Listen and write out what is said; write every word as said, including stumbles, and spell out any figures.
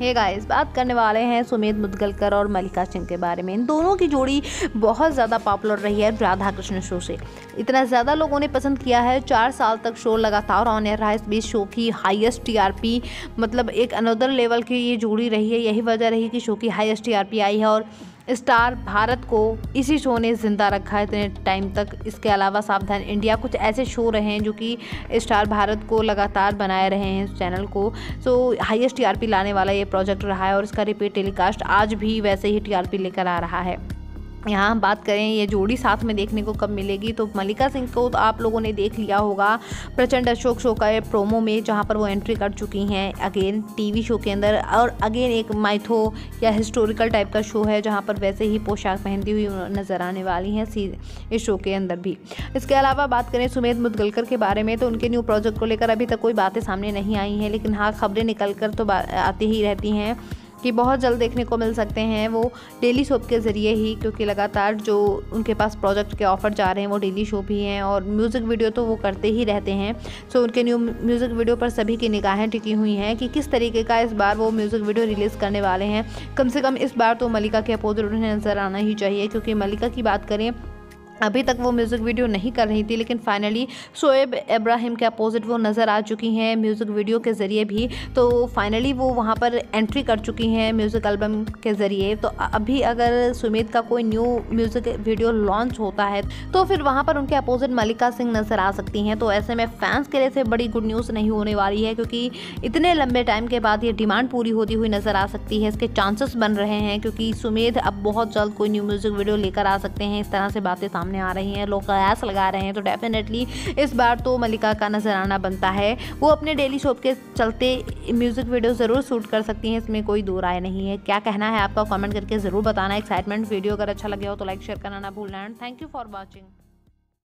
Hey guys, बात करने वाले हैं सुमेध मुदगलकर और मल्लिका सिंह के बारे में। इन दोनों की जोड़ी बहुत ज़्यादा पॉपुलर रही है राधा कृष्ण शो से। इतना ज़्यादा लोगों ने पसंद किया है, चार साल तक शो लगातार ऑन एयर रहा है। इस बीच शो की हाईएस्ट टीआरपी, मतलब एक अनदर लेवल की ये जोड़ी रही है। यही वजह रही कि शो की हाईएस्ट टीआरपी आई है और स्टार भारत को इसी शो ने ज़िंदा रखा है इतने टाइम तक। इसके अलावा सावधान इंडिया, कुछ ऐसे शो रहे हैं जो कि स्टार भारत को लगातार बनाए रहे हैं इस चैनल को। सो हाईएस्ट टीआरपी लाने वाला ये प्रोजेक्ट रहा है और इसका रिपीट टेलीकास्ट आज भी वैसे ही टीआरपी लेकर आ रहा है। यहाँ बात करें ये जोड़ी साथ में देखने को कब मिलेगी, तो मल्लिका सिंह को तो आप लोगों ने देख लिया होगा प्रचंड अशोक शो का प्रोमो में, जहाँ पर वो एंट्री कर चुकी हैं अगेन टीवी शो के अंदर। और अगेन एक माइथो या हिस्टोरिकल टाइप का शो है जहाँ पर वैसे ही पोशाक पहनती हुई नज़र आने वाली हैं इस शो के अंदर भी। इसके अलावा बात करें सुमेध मुदगलकर के बारे में, तो उनके न्यू प्रोजेक्ट को लेकर अभी तक कोई बातें सामने नहीं आई हैं, लेकिन हाँ खबरें निकल कर तो आती ही रहती हैं कि बहुत जल्द देखने को मिल सकते हैं वो डेली सोप के ज़रिए ही, क्योंकि लगातार जो उनके पास प्रोजेक्ट के ऑफ़र जा रहे हैं वो डेली शो भी हैं और म्यूज़िक वीडियो तो वो करते ही रहते हैं। सो उनके न्यू म्यूज़िक वीडियो पर सभी की निगाहें टिकी हुई हैं कि किस तरीके का इस बार वो म्यूज़िक वीडियो रिलीज़ करने वाले हैं। कम से कम इस बार तो मल्लिका के अपोजिट उन्हें नज़र आना ही चाहिए, क्योंकि मल्लिका की बात करें अभी तक वो म्यूज़िक वीडियो नहीं कर रही थी, लेकिन फाइनली शोएब इब्राहिम के अपोजिट वो नज़र आ चुकी हैं म्यूज़िक वीडियो के ज़रिए भी। तो फाइनली वो वहाँ पर एंट्री कर चुकी हैं म्यूज़िक एल्बम के ज़रिए। तो अभी अगर सुमेध का कोई न्यू म्यूज़िक वीडियो लॉन्च होता है तो फिर वहाँ पर उनके अपोजिट मल्लिका सिंह नज़र आ सकती हैं। तो ऐसे में फैंस के लिए से बड़ी गुड न्यूज़ नहीं होने वाली है, क्योंकि इतने लंबे टाइम के बाद ये डिमांड पूरी होती हुई नज़र आ सकती है। इसके चांसेस बन रहे हैं, क्योंकि सुमेध अब बहुत जल्द कोई न्यू म्यूज़िक वीडियो लेकर आ सकते हैं, इस तरह से बातें सामने आ रही हैं, लोग कयास लगा रहे हैं। तो डेफिनेटली इस बार तो मल्लिका का नजर आना बनता है। वो अपने डेली शो के चलते म्यूजिक वीडियो जरूर शूट कर सकती हैं, इसमें कोई दो राय नहीं है। क्या कहना है आपका, कमेंट करके जरूर बताना। एक्साइटमेंट वीडियो अगर अच्छा लगे हो तो लाइक शेयर करना ना भूलना। And thank you for watching.